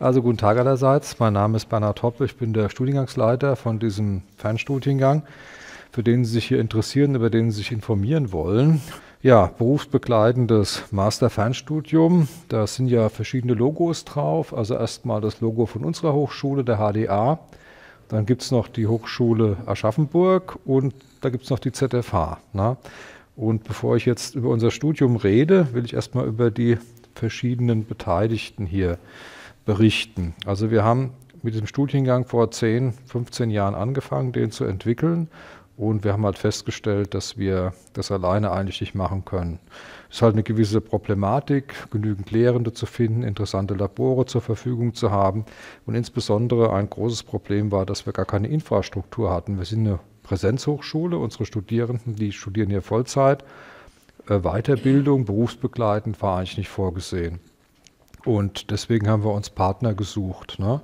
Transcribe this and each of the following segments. Also guten Tag allerseits, mein Name ist Bernhard Hoppe, ich bin der Studiengangsleiter von diesem Fernstudiengang, für den Sie sich hier interessieren, über den Sie sich informieren wollen. Ja, berufsbegleitendes Master-Fernstudium, da sind ja verschiedene Logos drauf, also erstmal das Logo von unserer Hochschule, der HDA, dann gibt es noch die Hochschule Aschaffenburg und da gibt es noch die ZFH. Ne? Und bevor ich jetzt über unser Studium rede, will ich erstmal über die verschiedenen Beteiligten hier berichten. Also wir haben mit dem Studiengang vor 10, 15 Jahren angefangen, den zu entwickeln. Und wir haben halt festgestellt, dass wir das alleine eigentlich nicht machen können. Es ist halt eine gewisse Problematik, genügend Lehrende zu finden, interessante Labore zur Verfügung zu haben. Und insbesondere ein großes Problem war, dass wir gar keine Infrastruktur hatten. Wir sind eine Präsenzhochschule, unsere Studierenden, die studieren hier Vollzeit. Weiterbildung, berufsbegleitend war eigentlich nicht vorgesehen. Und deswegen haben wir uns Partner gesucht, ne?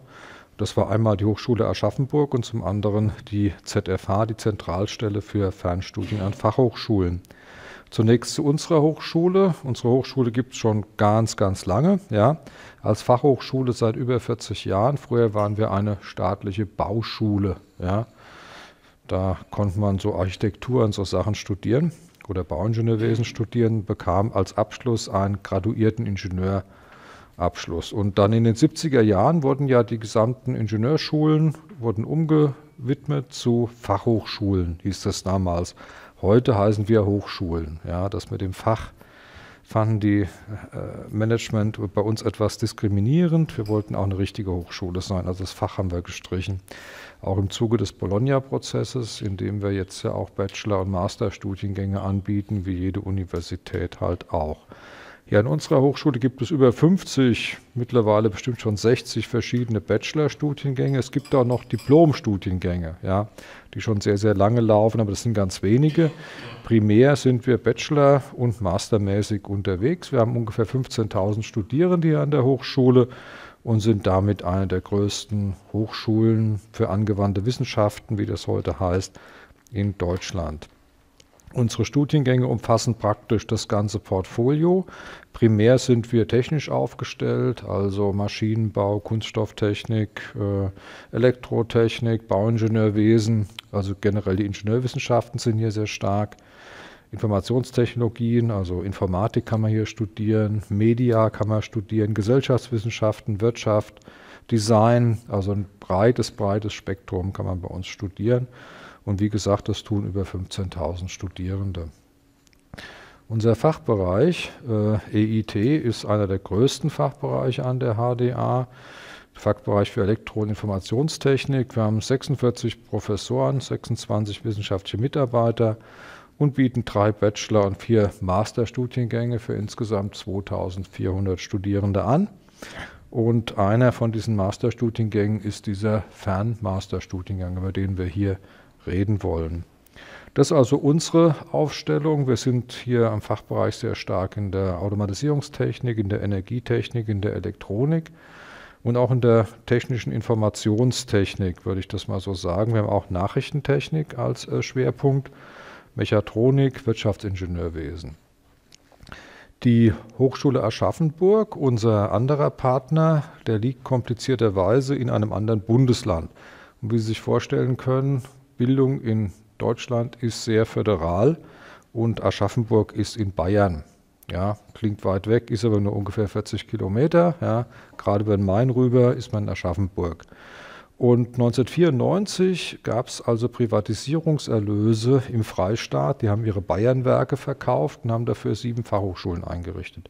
Das war einmal die Hochschule Aschaffenburg und zum anderen die ZFH, die Zentralstelle für Fernstudien an Fachhochschulen. Zunächst zu unserer Hochschule. Unsere Hochschule gibt es schon ganz, ganz lange, ja, als Fachhochschule seit über 40 Jahren. Früher waren wir eine staatliche Bauschule, ja. Da konnte man so Architektur und so Sachen studieren oder Bauingenieurwesen studieren, bekam als Abschluss einen graduierten Ingenieurabschluss. Und dann in den 70er Jahren wurden ja die gesamten Ingenieurschulen umgewidmet zu Fachhochschulen, hieß das damals. Heute heißen wir Hochschulen. Ja, das mit dem Fach fanden die Management bei uns etwas diskriminierend. Wir wollten auch eine richtige Hochschule sein, also das Fach haben wir gestrichen. Auch im Zuge des Bologna-Prozesses, in dem wir jetzt ja auch Bachelor- und Masterstudiengänge anbieten, wie jede Universität halt auch. Hier an unserer Hochschule gibt es über 50, mittlerweile bestimmt schon 60 verschiedene Bachelor-Studiengänge. Es gibt auch noch Diplom-Studiengänge, ja, die schon sehr, sehr lange laufen, aber das sind ganz wenige. Primär sind wir Bachelor- und Mastermäßig unterwegs. Wir haben ungefähr 15.000 Studierende hier an der Hochschule und sind damit eine der größten Hochschulen für angewandte Wissenschaften, wie das heute heißt, in Deutschland. Unsere Studiengänge umfassen praktisch das ganze Portfolio. Primär sind wir technisch aufgestellt, also Maschinenbau, Kunststofftechnik, Elektrotechnik, Bauingenieurwesen, also generell die Ingenieurwissenschaften sind hier sehr stark. Informationstechnologien, also Informatik kann man hier studieren, Media kann man studieren, Gesellschaftswissenschaften, Wirtschaft, Design, also ein breites Spektrum kann man bei uns studieren. Und wie gesagt, das tun über 15.000 Studierende. Unser Fachbereich EIT ist einer der größten Fachbereiche an der HDA, Fachbereich für Elektro- und Informationstechnik. Wir haben 46 Professoren, 26 wissenschaftliche Mitarbeiter und bieten 3 Bachelor- und 4 Masterstudiengänge für insgesamt 2.400 Studierende an. Und einer von diesen Masterstudiengängen ist dieser Fernmasterstudiengang, über den wir hier reden wollen. Das ist also unsere Aufstellung. Wir sind hier am Fachbereich sehr stark in der Automatisierungstechnik, in der Energietechnik, in der Elektronik und auch in der technischen Informationstechnik, würde ich das mal so sagen. Wir haben auch Nachrichtentechnik als Schwerpunkt, Mechatronik, Wirtschaftsingenieurwesen. Die Hochschule Aschaffenburg, unser anderer Partner, der liegt komplizierterweise in einem anderen Bundesland. Und wie Sie sich vorstellen können, Bildung in Deutschland ist sehr föderal und Aschaffenburg ist in Bayern. Ja, klingt weit weg, ist aber nur ungefähr 40 Kilometer. Ja, gerade über den Main rüber ist man in Aschaffenburg. Und 1994 gab es also Privatisierungserlöse im Freistaat. Die haben ihre Bayernwerke verkauft und haben dafür 7 Fachhochschulen eingerichtet.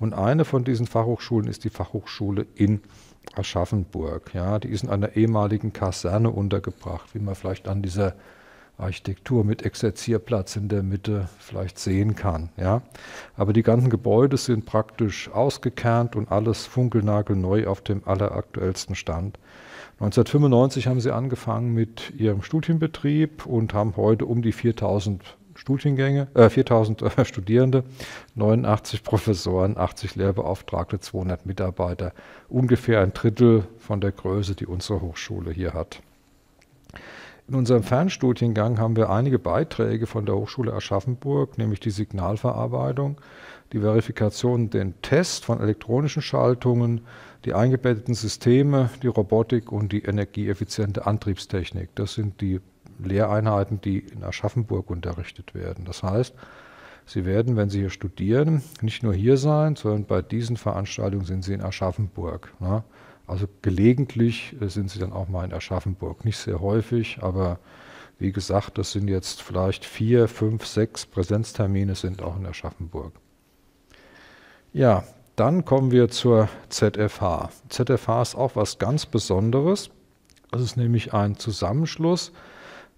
Und eine von diesen Fachhochschulen ist die Fachhochschule in Aschaffenburg. Ja, die ist in einer ehemaligen Kaserne untergebracht, wie man vielleicht an dieser Architektur mit Exerzierplatz in der Mitte vielleicht sehen kann. Ja. Aber die ganzen Gebäude sind praktisch ausgekernt und alles funkelnagelneu auf dem alleraktuellsten Stand. 1995 haben sie angefangen mit ihrem Studienbetrieb und haben heute um die 4.000 Studierende, 89 Professoren, 80 Lehrbeauftragte, 200 Mitarbeiter. Ungefähr ein Drittel von der Größe, die unsere Hochschule hier hat. In unserem Fernstudiengang haben wir einige Beiträge von der Hochschule Aschaffenburg, nämlich die Signalverarbeitung, die Verifikation, den Test von elektronischen Schaltungen, die eingebetteten Systeme, die Robotik und die energieeffiziente Antriebstechnik. Das sind die Lehreinheiten, die in Aschaffenburg unterrichtet werden. Das heißt, Sie werden, wenn Sie hier studieren, nicht nur hier sein, sondern bei diesen Veranstaltungen sind Sie in Aschaffenburg. Ne? Also gelegentlich sind Sie dann auch mal in Aschaffenburg. Nicht sehr häufig, aber wie gesagt, das sind jetzt vielleicht 4, 5, 6 Präsenztermine sind auch in Aschaffenburg. Ja, dann kommen wir zur ZFH. ZFH ist auch was ganz Besonderes. Das ist nämlich ein Zusammenschluss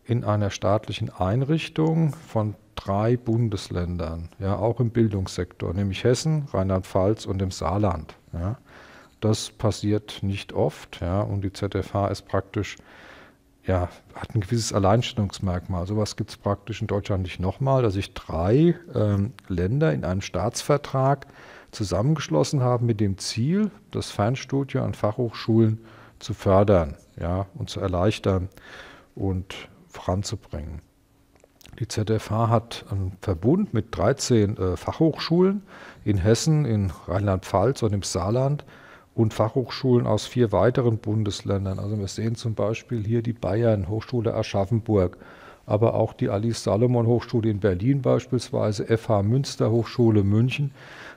in einer staatlichen Einrichtung von 3 Bundesländern, ja, auch im Bildungssektor, nämlich Hessen, Rheinland-Pfalz und dem Saarland. Ja. Das passiert nicht oft, ja, und die ZFH ist praktisch, ja, hat ein gewisses Alleinstellungsmerkmal. Sowas gibt es praktisch in Deutschland nicht nochmal, dass sich 3 Länder in einem Staatsvertrag zusammengeschlossen haben mit dem Ziel, das Fernstudium an Fachhochschulen zu fördern, ja, und zu erleichtern und voranzubringen. Die ZFH hat einen Verbund mit 13 Fachhochschulen in Hessen, in Rheinland-Pfalz und im Saarland und Fachhochschulen aus 4 weiteren Bundesländern. Also wir sehen zum Beispiel hier die Bayern, Hochschule Aschaffenburg, aber auch die Alice-Salomon-Hochschule in Berlin beispielsweise, FH Münster, Hochschule München.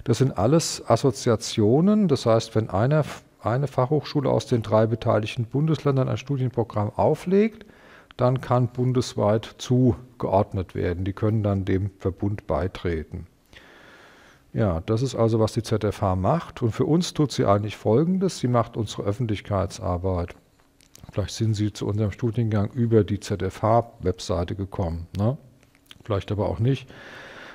Das sind alles Assoziationen, das heißt, wenn eine Fachhochschule aus den 3 beteiligten Bundesländern ein Studienprogramm auflegt, dann kann bundesweit zugeordnet werden. Die können dann dem Verbund beitreten. Ja, das ist also, was die ZFH macht. Und für uns tut sie eigentlich Folgendes. Sie macht unsere Öffentlichkeitsarbeit. Vielleicht sind Sie zu unserem Studiengang über die ZFH-Webseite gekommen, ne? Vielleicht aber auch nicht.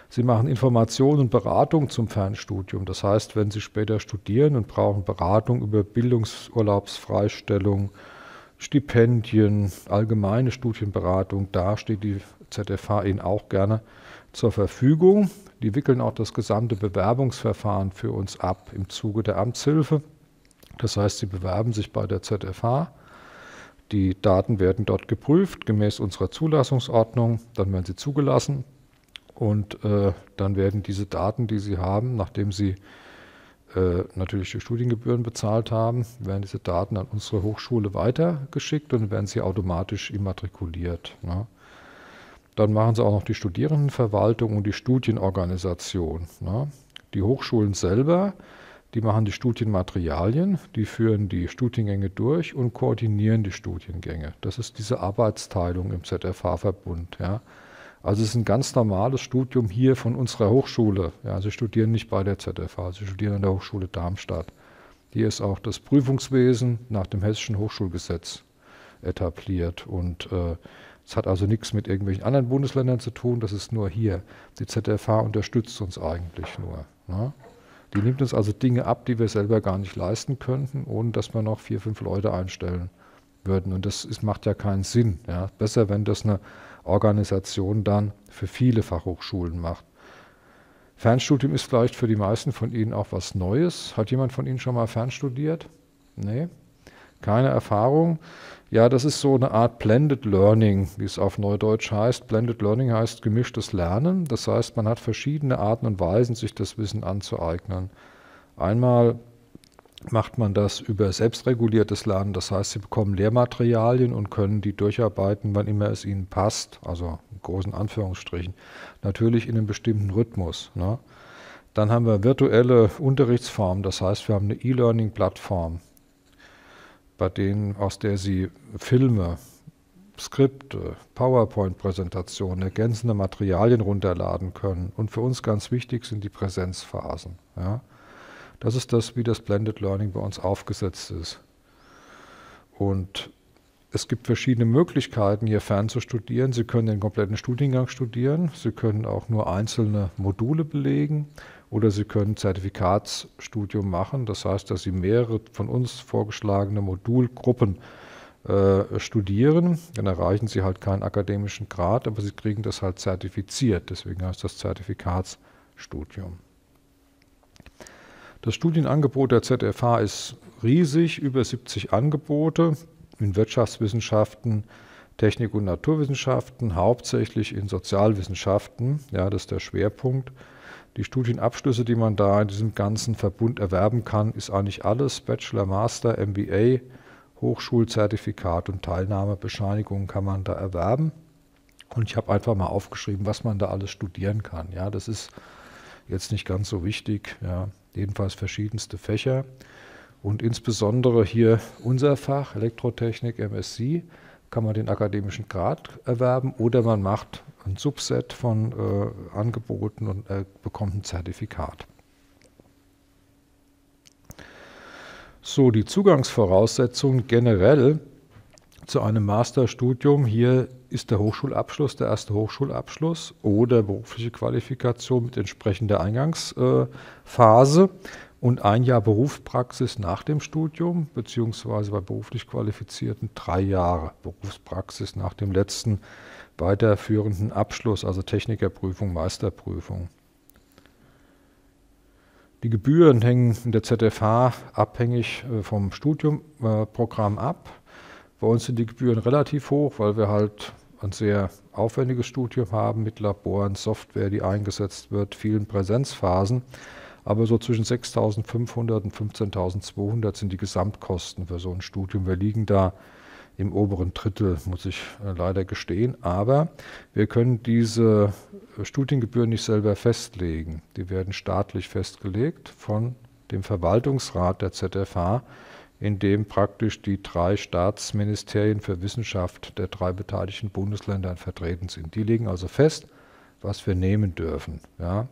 Sie machen Informationen und Beratung zum Fernstudium. Das heißt, wenn Sie später studieren und brauchen Beratung über Bildungsurlaubsfreistellung, Stipendien, allgemeine Studienberatung, da steht die ZFH Ihnen auch gerne zur Verfügung. Die wickeln auch das gesamte Bewerbungsverfahren für uns ab im Zuge der Amtshilfe. Das heißt, Sie bewerben sich bei der ZFH. Die Daten werden dort geprüft, gemäß unserer Zulassungsordnung. Dann werden Sie zugelassen und dann werden diese Daten, die Sie haben, nachdem Sie natürlich die Studiengebühren bezahlt haben, werden diese Daten an unsere Hochschule weitergeschickt und werden sie automatisch immatrikuliert. Ne? Dann machen sie auch noch die Studierendenverwaltung und die Studienorganisation. Ne? Die Hochschulen selber, die machen die Studienmaterialien, die führen die Studiengänge durch und koordinieren die Studiengänge. Das ist diese Arbeitsteilung im ZFH-Verbund. Ja? Also es ist ein ganz normales Studium hier von unserer Hochschule. Ja, Sie studieren nicht bei der ZFH, Sie studieren an der Hochschule Darmstadt. Hier ist auch das Prüfungswesen nach dem Hessischen Hochschulgesetz etabliert. Und es hat also nichts mit irgendwelchen anderen Bundesländern zu tun, das ist nur hier. Die ZFH unterstützt uns eigentlich nur. Ne? Die nimmt uns also Dinge ab, die wir selber gar nicht leisten könnten, ohne dass wir noch 4, 5 Leute einstellen würden. Und das macht ja keinen Sinn. Ja? Besser, wenn das eine Organisation dann für viele Fachhochschulen macht. Fernstudium ist vielleicht für die meisten von Ihnen auch was Neues. Hat jemand von Ihnen schon mal fernstudiert? Nee? Keine Erfahrung? Ja, das ist so eine Art Blended Learning, wie es auf Neudeutsch heißt. Blended Learning heißt gemischtes Lernen. Das heißt, man hat verschiedene Arten und Weisen, sich das Wissen anzueignen. Einmal macht man das über selbstreguliertes Lernen. Das heißt, Sie bekommen Lehrmaterialien und können die durcharbeiten, wann immer es Ihnen passt, also in großen Anführungsstrichen, natürlich in einem bestimmten Rhythmus. Ne? Dann haben wir virtuelle Unterrichtsformen, das heißt, wir haben eine E-Learning-Plattform, aus der Sie Filme, Skripte, PowerPoint-Präsentationen, ergänzende Materialien runterladen können. Und für uns ganz wichtig sind die Präsenzphasen. Ja? Das ist das, wie das Blended Learning bei uns aufgesetzt ist. Und es gibt verschiedene Möglichkeiten, hier fern zu studieren. Sie können den kompletten Studiengang studieren, Sie können auch nur einzelne Module belegen oder Sie können Zertifikatsstudium machen. Das heißt, dass Sie mehrere von uns vorgeschlagene Modulgruppen studieren. Dann erreichen Sie halt keinen akademischen Grad, aber Sie kriegen das halt zertifiziert. Deswegen heißt das Zertifikatsstudium. Das Studienangebot der ZFH ist riesig, über 70 Angebote in Wirtschaftswissenschaften, Technik und Naturwissenschaften, hauptsächlich in Sozialwissenschaften, ja, das ist der Schwerpunkt. Die Studienabschlüsse, die man da in diesem ganzen Verbund erwerben kann, ist eigentlich alles, Bachelor, Master, MBA, Hochschulzertifikat und Teilnahmebescheinigungen kann man da erwerben. Und ich habe einfach mal aufgeschrieben, was man da alles studieren kann. Ja, das ist jetzt nicht ganz so wichtig, ja, jedenfalls verschiedenste Fächer. Und insbesondere hier unser Fach, Elektrotechnik, MSc, kann man den akademischen Grad erwerben oder man macht ein Subset von Angeboten und bekommt ein Zertifikat. So, die Zugangsvoraussetzungen generell zu einem Masterstudium. Hier ist der Hochschulabschluss, der erste Hochschulabschluss oder berufliche Qualifikation mit entsprechender Eingangsphase und ein Jahr Berufspraxis nach dem Studium, beziehungsweise bei beruflich Qualifizierten 3 Jahre Berufspraxis nach dem letzten weiterführenden Abschluss, also Technikerprüfung, Meisterprüfung. Die Gebühren hängen in der ZFH abhängig vom Studiumprogramm ab. Bei uns sind die Gebühren relativ hoch, weil wir halt ein sehr aufwendiges Studium haben mit Laboren, Software, die eingesetzt wird, vielen Präsenzphasen. Aber so zwischen 6.500 und 15.200 sind die Gesamtkosten für so ein Studium. Wir liegen da im oberen Drittel, muss ich leider gestehen. Aber wir können diese Studiengebühren nicht selber festlegen. Die werden staatlich festgelegt von dem Verwaltungsrat der ZFH, in dem praktisch die 3 Staatsministerien für Wissenschaft der 3 beteiligten Bundesländer vertreten sind. Die legen also fest, was wir nehmen dürfen. Ja?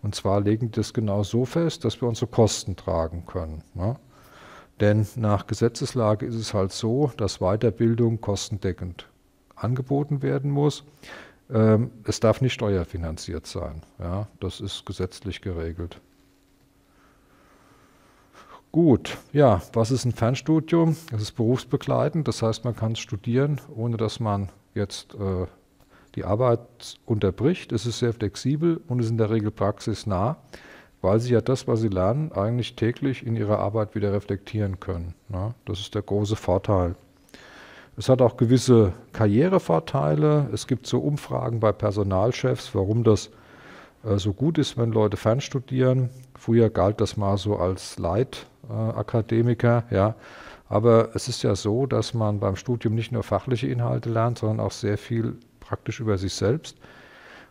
Und zwar legen die das genau so fest, dass wir unsere Kosten tragen können. Ne? Denn nach Gesetzeslage ist es halt so, dass Weiterbildung kostendeckend angeboten werden muss. Es darf nicht steuerfinanziert sein. Ja? Das ist gesetzlich geregelt. Gut, ja, was ist ein Fernstudium? Es ist berufsbegleitend, das heißt, man kann es studieren, ohne dass man jetzt die Arbeit unterbricht. Es ist sehr flexibel und ist in der Regel praxisnah, weil sie ja das, was sie lernen, eigentlich täglich in ihrer Arbeit wieder reflektieren können. Ne? Das ist der große Vorteil. Es hat auch gewisse Karrierevorteile. Es gibt so Umfragen bei Personalchefs, warum das so gut ist, wenn Leute fernstudieren. Früher galt das mal so als Leitakademiker, ja. Aber es ist ja so, dass man beim Studium nicht nur fachliche Inhalte lernt, sondern auch sehr viel praktisch über sich selbst.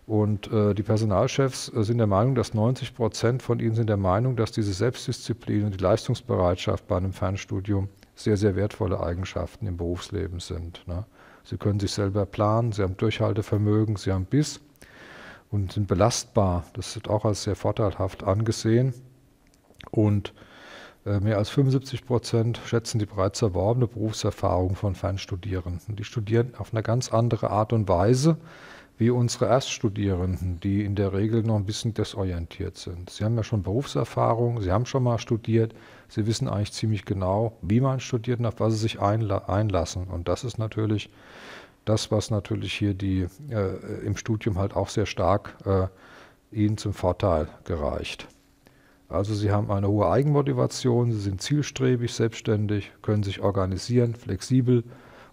Und die Personalchefs sind der Meinung, dass 90% von ihnen sind der Meinung, dass diese Selbstdisziplin und die Leistungsbereitschaft bei einem Fernstudium sehr, sehr wertvolle Eigenschaften im Berufsleben sind. Ne? Sie können sich selber planen, sie haben Durchhaltevermögen, sie haben Biss und sind belastbar. Das wird auch als sehr vorteilhaft angesehen. Und mehr als 75% schätzen die bereits erworbene Berufserfahrung von Fernstudierenden. Die studieren auf eine ganz andere Art und Weise wie unsere Erststudierenden, die in der Regel noch ein bisschen desorientiert sind. Sie haben ja schon Berufserfahrung, sie haben schon mal studiert, sie wissen eigentlich ziemlich genau, wie man studiert und auf was sie sich einlassen. Und das ist natürlich das, was natürlich hier die im Studium halt auch sehr stark ihnen zum Vorteil gereicht. Also sie haben eine hohe Eigenmotivation, sie sind zielstrebig, selbstständig, können sich organisieren, flexibel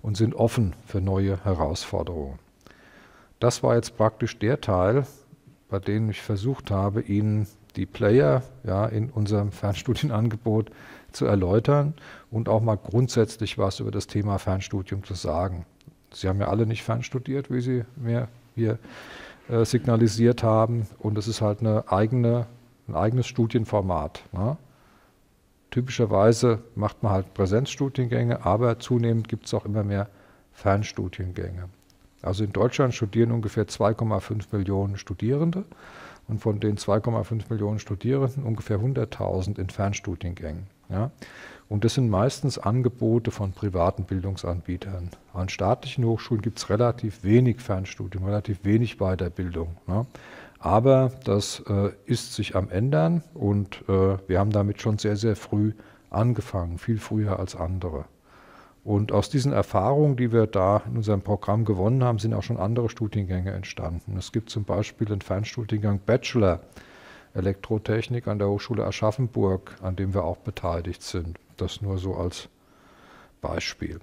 und sind offen für neue Herausforderungen. Das war jetzt praktisch der Teil, bei dem ich versucht habe, Ihnen die Player ja, in unserem Fernstudienangebot zu erläutern und auch mal grundsätzlich was über das Thema Fernstudium zu sagen. Sie haben ja alle nicht fernstudiert, wie Sie mir hier signalisiert haben. Und es ist halt ein eigenes Studienformat. Ne? Typischerweise macht man halt Präsenzstudiengänge, aber zunehmend gibt es auch immer mehr Fernstudiengänge. Also in Deutschland studieren ungefähr 2,5 Millionen Studierende. Und von den 2,5 Millionen Studierenden ungefähr 100.000 in Fernstudiengängen. Ja? Und das sind meistens Angebote von privaten Bildungsanbietern. An staatlichen Hochschulen gibt es relativ wenig Fernstudium, relativ wenig Weiterbildung. Ne? Aber das ist sich am Ändern und wir haben damit schon sehr, sehr früh angefangen, viel früher als andere. Und aus diesen Erfahrungen, die wir da in unserem Programm gewonnen haben, sind auch schon andere Studiengänge entstanden. Es gibt zum Beispiel den Fernstudiengang Bachelor Elektrotechnik an der Hochschule Aschaffenburg, an dem wir auch beteiligt sind. Das nur so als Beispiel.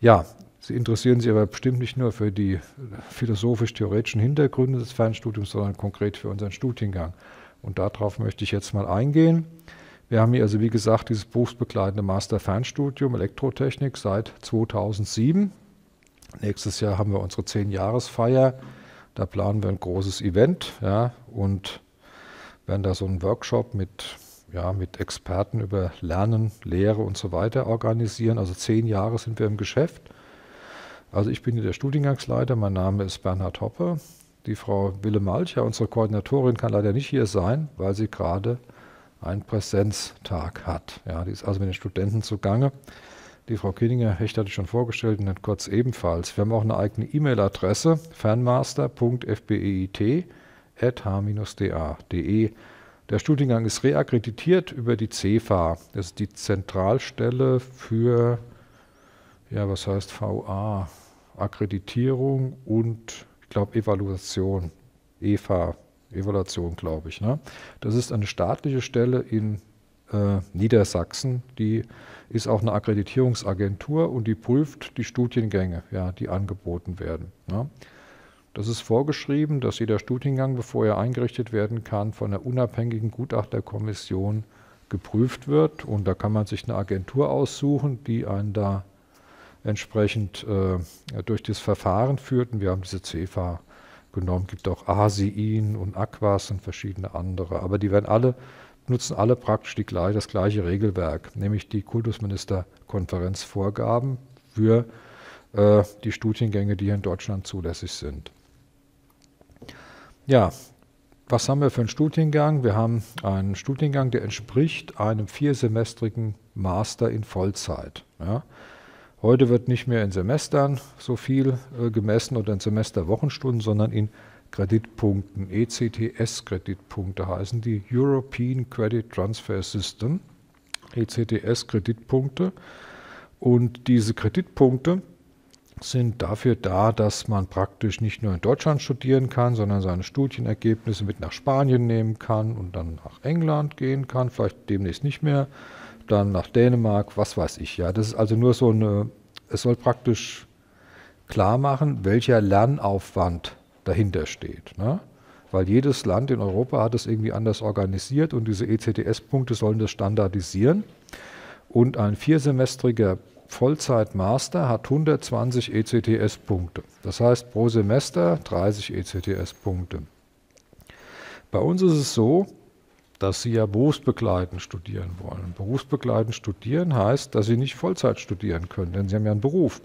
Ja, Sie interessieren sich aber bestimmt nicht nur für die philosophisch-theoretischen Hintergründe des Fernstudiums, sondern konkret für unseren Studiengang. Und darauf möchte ich jetzt mal eingehen. Wir haben hier also, wie gesagt, dieses berufsbegleitende Master-Fernstudium Elektrotechnik seit 2007. Nächstes Jahr haben wir unsere 10-Jahresfeier. Da planen wir ein großes Event, ja, und werden da so einen Workshop mit Experten über Lernen, Lehre und so weiter organisieren. Also 10 Jahre sind wir im Geschäft. Also ich bin hier der Studiengangsleiter, mein Name ist Bernhard Hoppe. Die Frau Wille-Malcher, unsere Koordinatorin, kann leider nicht hier sein, weil sie gerade einen Präsenztag hat. Ja, die ist also mit den Studenten zugange. Die Frau Kieninger-Hecht hatte ich schon vorgestellt und dann Kurz ebenfalls. Wir haben auch eine eigene E-Mail-Adresse, fernmaster.fbeit@h-da.de. Der Studiengang ist reakkreditiert über die CEFA. Das ist die Zentralstelle für, ja, was heißt VA? Akkreditierung und, ich glaube, Evaluation. EFA, Evaluation, glaube ich. Ne? Das ist eine staatliche Stelle in Niedersachsen, die ist auch eine Akkreditierungsagentur und die prüft die Studiengänge, ja, die angeboten werden. Ne? Das ist vorgeschrieben, dass jeder Studiengang, bevor er eingerichtet werden kann, von einer unabhängigen Gutachterkommission geprüft wird. Und da kann man sich eine Agentur aussuchen, die einen da entsprechend durch das Verfahren führt. Und wir haben diese CEFA genommen, gibt auch ASIIN und AQUAS und verschiedene andere. Aber die werden alle nutzen alle praktisch das gleiche Regelwerk, nämlich die Kultusministerkonferenzvorgaben für die Studiengänge, die hier in Deutschland zulässig sind. Ja, was haben wir für einen Studiengang? Wir haben einen Studiengang, der entspricht einem 4-semestrigen Master in Vollzeit. Ja. Heute wird nicht mehr in Semestern so viel gemessen oder in Semesterwochenstunden, sondern in Kreditpunkten, ECTS-Kreditpunkte heißen die European Credit Transfer System, ECTS-Kreditpunkte. Und diese Kreditpunkte sind dafür da, dass man praktisch nicht nur in Deutschland studieren kann, sondern seine Studienergebnisse mit nach Spanien nehmen kann und dann nach England gehen kann, vielleicht demnächst nicht mehr, dann nach Dänemark, was weiß ich. Ja, das ist also nur so eine, es soll praktisch klar machen, welcher Lernaufwand dahinter steht, ne? Weil jedes Land in Europa hat es irgendwie anders organisiert und diese ECTS-Punkte sollen das standardisieren. Und ein 4-semestriger Vollzeit-Master hat 120 ECTS-Punkte. Das heißt pro Semester 30 ECTS-Punkte. Bei uns ist es so, dass Sie ja berufsbegleitend studieren wollen. Berufsbegleitend studieren heißt, dass Sie nicht Vollzeit studieren können, denn Sie haben ja einen Beruf.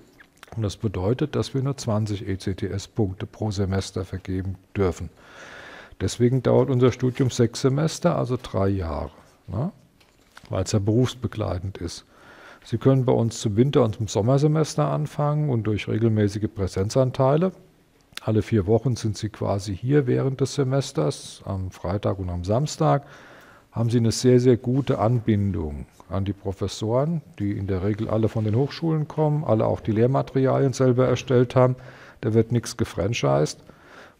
Und das bedeutet, dass wir nur 20 ECTS-Punkte pro Semester vergeben dürfen. Deswegen dauert unser Studium 6 Semester, also 3 Jahre, ne? Weil es ja berufsbegleitend ist. Sie können bei uns zum Winter- und zum Sommersemester anfangen und durch regelmäßige Präsenzanteile. Alle 4 Wochen sind Sie quasi hier während des Semesters, am Freitag und am Samstag, haben Sie eine sehr, sehr gute Anbindung an die Professoren, die in der Regel alle von den Hochschulen kommen, alle auch die Lehrmaterialien selber erstellt haben. Da wird nichts gefranchised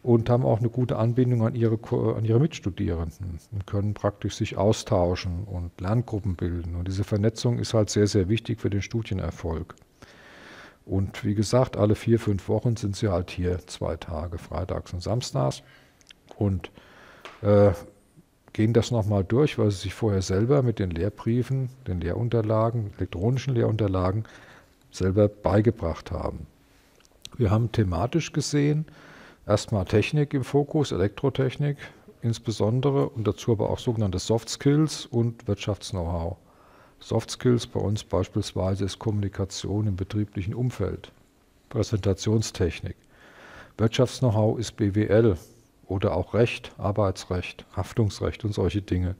und haben auch eine gute Anbindung an ihre Mitstudierenden und können praktisch sich austauschen und Lerngruppen bilden. Und diese Vernetzung ist halt sehr, sehr wichtig für den Studienerfolg. Und wie gesagt, alle 4, 5 Wochen sind Sie halt hier, 2 Tage, freitags und samstags. Und gehen das nochmal durch, weil Sie sich vorher selber mit den Lehrbriefen, den Lehrunterlagen, elektronischen Lehrunterlagen selber beigebracht haben. Wir haben thematisch gesehen erstmal Technik im Fokus, Elektrotechnik insbesondere und dazu aber auch sogenannte Soft Skills und Wirtschafts-Know-how. Soft Skills bei uns beispielsweise ist Kommunikation im betrieblichen Umfeld, Präsentationstechnik. Wirtschafts-Know-how ist BWL. Oder auch Recht, Arbeitsrecht, Haftungsrecht und solche Dinge.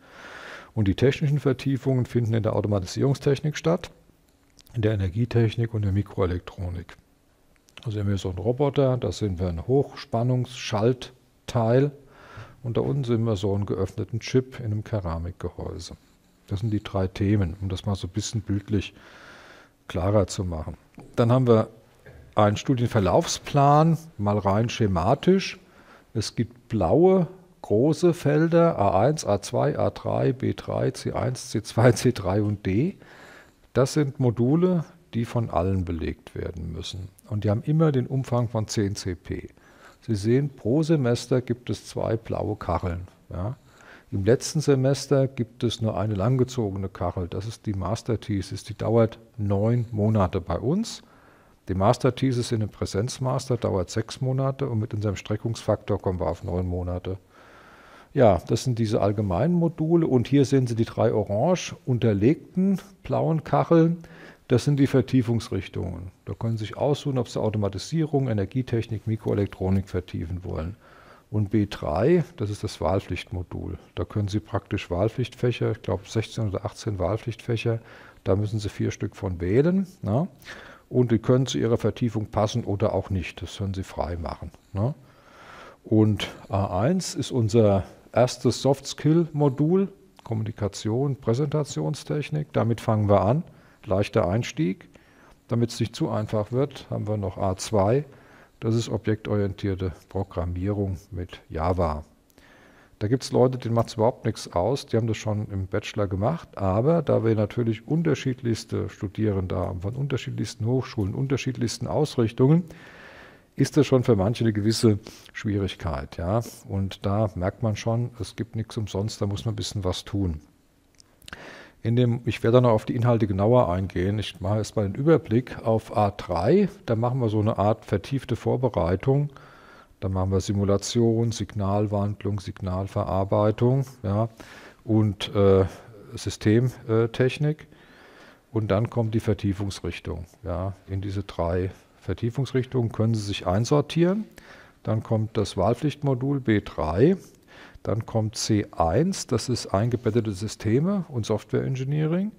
Und die technischen Vertiefungen finden in der Automatisierungstechnik statt, in der Energietechnik und der Mikroelektronik. Also haben wir so einen Roboter, da sind wir ein Hochspannungsschaltteil und da unten sind wir so einen geöffneten Chip in einem Keramikgehäuse. Das sind die 3 Themen, um das mal so ein bisschen bildlich klarer zu machen. Dann haben wir einen Studienverlaufsplan, mal rein schematisch. Es gibt blaue, große Felder, A1, A2, A3, B3, C1, C2, C3 und D. Das sind Module, die von allen belegt werden müssen. Und die haben immer den Umfang von 10 CP. Sie sehen, pro Semester gibt es 2 blaue Kacheln. Ja. Im letzten Semester gibt es nur eine langgezogene Kachel. Das ist die Master-Thesis. Die dauert 9 Monate bei uns. Die Master-Thesis in dem Präsenzmaster dauert 6 Monate und mit unserem Streckungsfaktor kommen wir auf 9 Monate. Ja, das sind diese allgemeinen Module und hier sehen Sie die 3 orange unterlegten blauen Kacheln. Das sind die Vertiefungsrichtungen. Da können Sie sich aussuchen, ob Sie Automatisierung, Energietechnik, Mikroelektronik vertiefen wollen. Und B3, das ist das Wahlpflichtmodul. Da können Sie praktisch Wahlpflichtfächer, ich glaube 16 oder 18 Wahlpflichtfächer, da müssen Sie 4 Stück von wählen. Ne? Und die können zu Ihrer Vertiefung passen oder auch nicht. Das können Sie frei machen. Ne? Und A1 ist unser erstes Soft-Skill-Modul, Kommunikation, Präsentationstechnik. Damit fangen wir an, leichter Einstieg. Damit es nicht zu einfach wird, haben wir noch A2. Das ist objektorientierte Programmierung mit Java. Da gibt es Leute, denen macht es überhaupt nichts aus. Die haben das schon im Bachelor gemacht. Aber da wir natürlich unterschiedlichste Studierende haben, von unterschiedlichsten Hochschulen, unterschiedlichsten Ausrichtungen, ist das schon für manche eine gewisse Schwierigkeit. Ja? Und da merkt man schon, es gibt nichts umsonst, da muss man ein bisschen was tun. Ich werde dann noch auf die Inhalte genauer eingehen. Ich mache erstmal den Überblick auf A3. Da machen wir so eine Art vertiefte Vorbereitung. Da machen wir Simulation, Signalwandlung, Signalverarbeitung, ja? Und Systemtechnik. Und dann kommt die Vertiefungsrichtung, ja? In diese 3 Vertiefungsrichtungen können Sie sich einsortieren. Dann kommt das Wahlpflichtmodul B3. Dann kommt C1, das ist eingebettete Systeme und Software Engineering.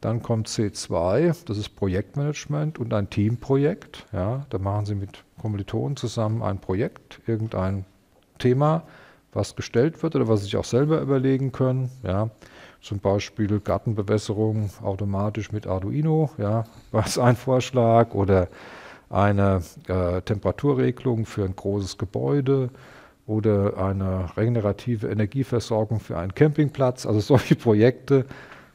Dann kommt C2, das ist Projektmanagement und ein Teamprojekt. Ja, da machen Sie mit Kommilitonen zusammen ein Projekt, irgendein Thema, was gestellt wird oder was Sie sich auch selber überlegen können. Ja. Zum Beispiel Gartenbewässerung automatisch mit Arduino, ja, war es ein Vorschlag, oder eine Temperaturregelung für ein großes Gebäude oder eine regenerative Energieversorgung für einen Campingplatz, also solche Projekte.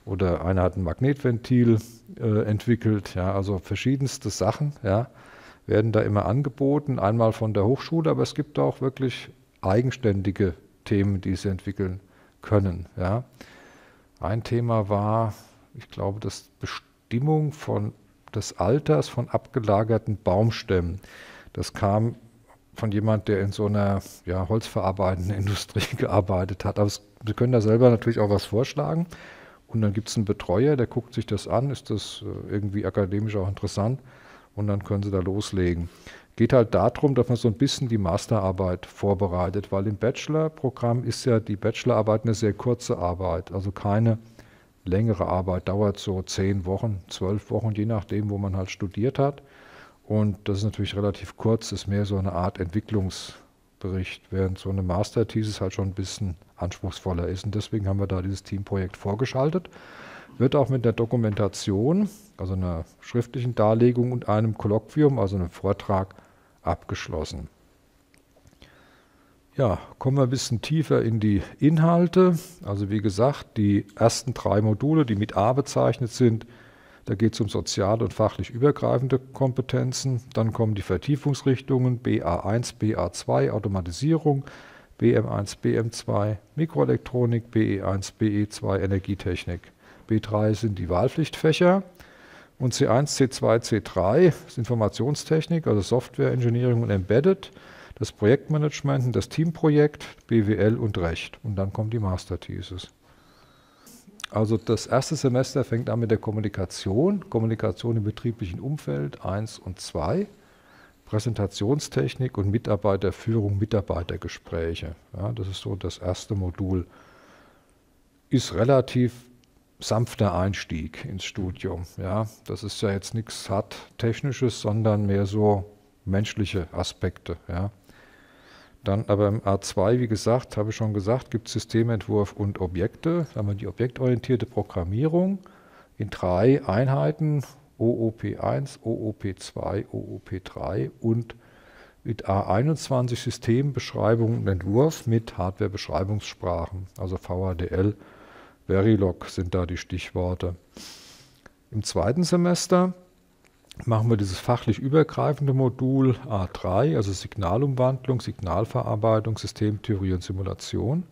Oder einer hat ein Magnetventil entwickelt, ja, also verschiedenste Sachen, ja, werden da immer angeboten, einmal von der Hochschule, aber es gibt auch wirklich eigenständige Themen, die sie entwickeln können. Ja. Ein Thema war, ich glaube, das Bestimmung des Alters von abgelagerten Baumstämmen. Das kam von jemand, der in so einer, ja, holzverarbeitenden Industrie gearbeitet hat. Aber Sie können da selber natürlich auch was vorschlagen. Und dann gibt es einen Betreuer, der guckt sich das an, ist das irgendwie akademisch auch interessant. Und dann können Sie da loslegen. Geht halt darum, dass man so ein bisschen die Masterarbeit vorbereitet, weil im Bachelorprogramm ist ja die Bachelorarbeit eine sehr kurze Arbeit, also keine längere Arbeit, dauert so 10 Wochen, 12 Wochen, je nachdem, wo man halt studiert hat. Und das ist natürlich relativ kurz, ist mehr so eine Art Entwicklungsbericht, während so eine Master-Thesis halt schon ein bisschen anspruchsvoller ist. Und deswegen haben wir da dieses Teamprojekt vorgeschaltet. Wird auch mit der Dokumentation, also einer schriftlichen Darlegung und einem Kolloquium, also einem Vortrag, abgeschlossen. Ja, kommen wir ein bisschen tiefer in die Inhalte. Also wie gesagt, die ersten 3 Module, die mit A bezeichnet sind, da geht es um soziale und fachlich übergreifende Kompetenzen. Dann kommen die Vertiefungsrichtungen BA1, BA2, Automatisierung, BM1, BM2, Mikroelektronik, BE1, BE2, Energietechnik. B3 sind die Wahlpflichtfächer und C1, C2, C3 ist Informationstechnik, also Software Engineering und Embedded, das Projektmanagement und das Teamprojekt, BWL und Recht. Und dann kommt die Master-Thesis. Also das erste Semester fängt an mit der Kommunikation, Kommunikation im betrieblichen Umfeld 1 und 2, Präsentationstechnik und Mitarbeiterführung, Mitarbeitergespräche. Ja, das ist so das erste Modul. Ist relativ sanfter Einstieg ins Studium. Ja, das ist ja jetzt nichts hart Technisches, sondern mehr so menschliche Aspekte. Ja. Dann aber im A2, wie gesagt, habe ich schon gesagt, gibt es Systementwurf und Objekte. Da haben wir die objektorientierte Programmierung in 3 Einheiten, OOP1, OOP2, OOP3 und mit A21 Systembeschreibung und Entwurf mit Hardwarebeschreibungssprachen, also VHDL. Verilog sind da die Stichworte. Im zweiten Semester machen wir dieses fachlich übergreifende Modul A3, also Signalumwandlung, Signalverarbeitung, Systemtheorie und Simulation.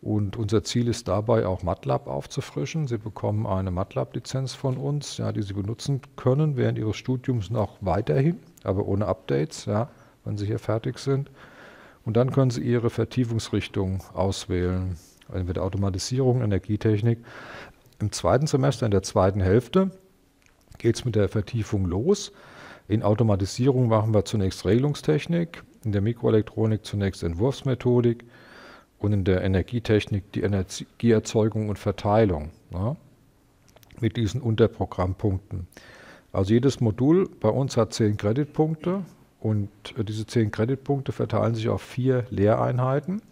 Und unser Ziel ist dabei auch MATLAB aufzufrischen. Sie bekommen eine MATLAB-Lizenz von uns, ja, die Sie benutzen können während Ihres Studiums noch weiterhin, aber ohne Updates, ja, wenn Sie hier fertig sind. Und dann können Sie Ihre Vertiefungsrichtung auswählen, entweder Automatisierung, Energietechnik. Im zweiten Semester, in der zweiten Hälfte, geht es mit der Vertiefung los. In Automatisierung machen wir zunächst Regelungstechnik, in der Mikroelektronik zunächst Entwurfsmethodik und in der Energietechnik die Energieerzeugung und Verteilung, ja, mit diesen Unterprogrammpunkten. Also jedes Modul bei uns hat 10 Kreditpunkte und diese 10 Kreditpunkte verteilen sich auf 4 Lehreinheiten.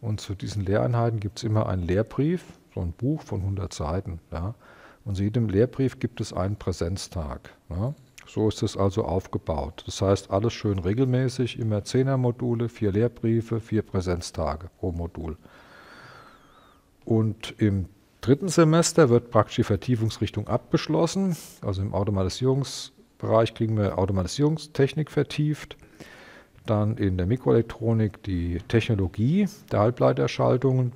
Und zu diesen Lehreinheiten gibt es immer einen Lehrbrief, so ein Buch von 100 Seiten. Ja. Und zu jedem Lehrbrief gibt es einen Präsenztag. Ja. So ist es also aufgebaut. Das heißt, alles schön regelmäßig, immer 10er-Module, 4 Lehrbriefe, 4 Präsenztage pro Modul. Und im dritten Semester wird praktisch die Vertiefungsrichtung abgeschlossen. Also im Automatisierungsbereich kriegen wir Automatisierungstechnik vertieft. Dann in der Mikroelektronik die Technologie der Halbleiterschaltungen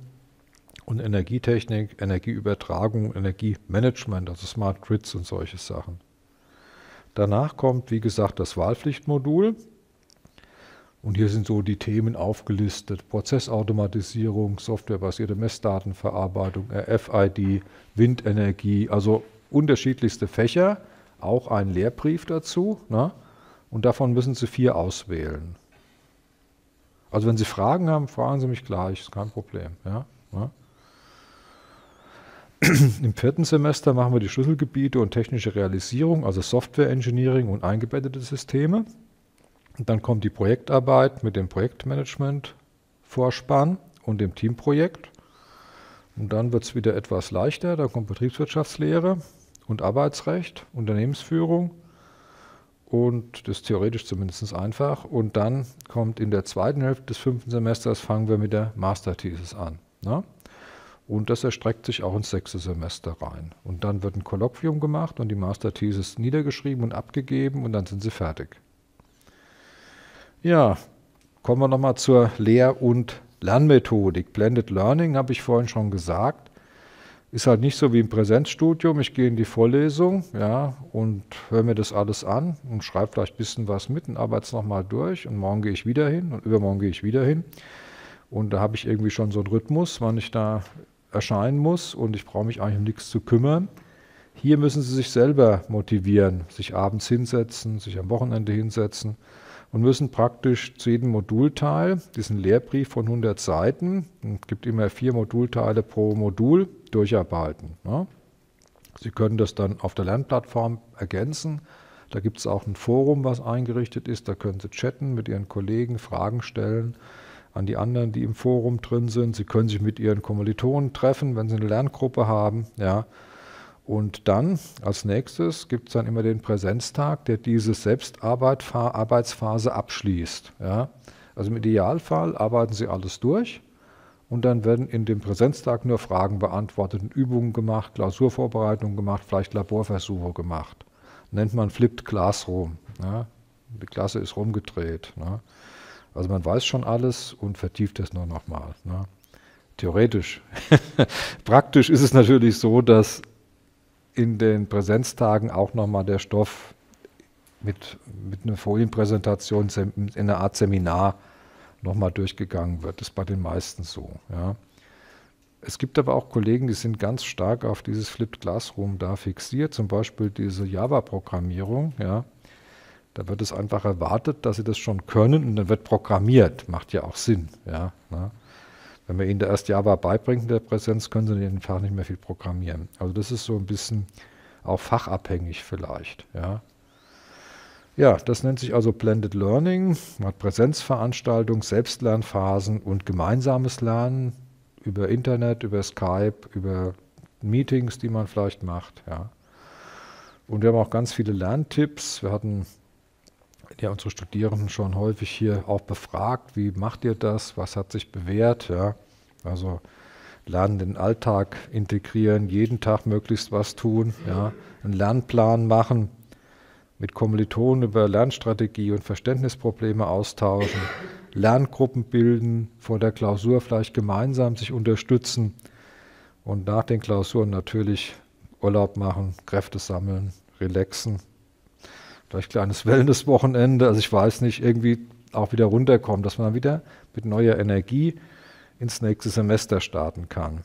und Energietechnik, Energieübertragung, Energiemanagement, also Smart Grids und solche Sachen. Danach kommt, wie gesagt, das Wahlpflichtmodul und hier sind so die Themen aufgelistet: Prozessautomatisierung, softwarebasierte Messdatenverarbeitung, RFID, Windenergie, also unterschiedlichste Fächer, auch ein Lehrbrief dazu, ne? Und davon müssen Sie 4 auswählen. Also wenn Sie Fragen haben, fragen Sie mich gleich, ist kein Problem. Ja? Ja. Im vierten Semester machen wir die Schlüsselgebiete und technische Realisierung, also Software Engineering und eingebettete Systeme. Und dann kommt die Projektarbeit mit dem Projektmanagement-Vorspann und dem Teamprojekt. Und dann wird es wieder etwas leichter, da kommt Betriebswirtschaftslehre und Arbeitsrecht, Unternehmensführung. Und das ist theoretisch zumindest einfach. Und dann kommt in der zweiten Hälfte des fünften Semesters, fangen wir mit der Master-Thesis an. Ne? Und das erstreckt sich auch ins sechste Semester rein. Und dann wird ein Kolloquium gemacht und die Master-Thesis niedergeschrieben und abgegeben und dann sind sie fertig. Ja, kommen wir nochmal zur Lehr- und Lernmethodik. Blended Learning, habe ich vorhin schon gesagt, ist halt nicht so wie im Präsenzstudium. Ich gehe in die Vorlesung, ja, und höre mir das alles an und schreibe vielleicht ein bisschen was mit und arbeite es nochmal durch. Und morgen gehe ich wieder hin und übermorgen gehe ich wieder hin. Und da habe ich irgendwie schon so einen Rhythmus, wann ich da erscheinen muss und ich brauche mich eigentlich um nichts zu kümmern. Hier müssen Sie sich selber motivieren, sich abends hinsetzen, sich am Wochenende hinsetzen und müssen praktisch zu jedem Modulteil diesen Lehrbrief von 100 Seiten, es gibt immer 4 Modulteile pro Modul, durcharbeiten. Ne? Sie können das dann auf der Lernplattform ergänzen. Da gibt es auch ein Forum, was eingerichtet ist, da können Sie chatten mit Ihren Kollegen, Fragen stellen an die anderen, die im Forum drin sind. Sie können sich mit Ihren Kommilitonen treffen, wenn Sie eine Lerngruppe haben. Ja. Und dann als nächstes gibt es dann immer den Präsenztag, der diese Selbstarbeitsphase abschließt. Ja. Also im Idealfall arbeiten Sie alles durch und dann werden in dem Präsenztag nur Fragen beantwortet, Übungen gemacht, Klausurvorbereitungen gemacht, vielleicht Laborversuche gemacht. Nennt man Flipped Classroom. Ja. Die Klasse ist rumgedreht. Ne. Also man weiß schon alles und vertieft das nur nochmal. Ne? Theoretisch. Praktisch ist es natürlich so, dass in den Präsenztagen auch nochmal der Stoff mit einer Folienpräsentation in einer Art Seminar nochmal durchgegangen wird. Das ist bei den meisten so. Ja? Es gibt aber auch Kollegen, die sind ganz stark auf dieses Flipped Classroom da fixiert, zum Beispiel diese Java-Programmierung, ja. Da wird es einfach erwartet, dass sie das schon können und dann wird programmiert. Macht ja auch Sinn. Ja, ne? Wenn wir ihnen da erst Java beibringt in der Präsenz, können sie in jedem Fach nicht mehr viel programmieren. Also das ist so ein bisschen auch fachabhängig vielleicht. Ja, ja, das nennt sich also Blended Learning. Man hat Präsenzveranstaltungen, Selbstlernphasen und gemeinsames Lernen über Internet, über Skype, über Meetings, die man vielleicht macht. Ja. Und wir haben auch ganz viele Lerntipps. Wir hatten ja unsere Studierenden schon häufig hier auch befragt, wie macht ihr das, was hat sich bewährt, ja? Also Lernen in den Alltag integrieren, jeden Tag möglichst was tun, ja? Einen Lernplan machen, mit Kommilitonen über Lernstrategie und Verständnisprobleme austauschen, Lerngruppen bilden, vor der Klausur vielleicht gemeinsam sich unterstützen und nach den Klausuren natürlich Urlaub machen, Kräfte sammeln, relaxen, vielleicht kleines Wellnesswochenende, also ich weiß nicht, irgendwie auch wieder runterkommen, dass man wieder mit neuer Energie ins nächste Semester starten kann.